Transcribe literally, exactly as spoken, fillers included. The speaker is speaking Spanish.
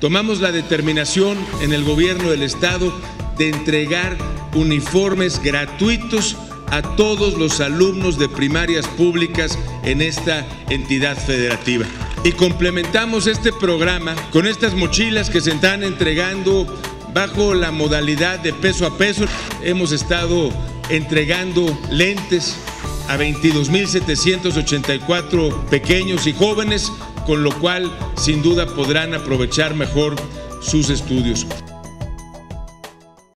Tomamos la determinación en el gobierno del estado de entregar uniformes gratuitos a todos los alumnos de primarias públicas en esta entidad federativa. Y complementamos este programa con estas mochilas que se están entregando bajo la modalidad de peso a peso. Hemos estado entregando lentes a veintidós mil setecientos ochenta y cuatro pequeños y jóvenes, con lo cual sin duda podrán aprovechar mejor sus estudios.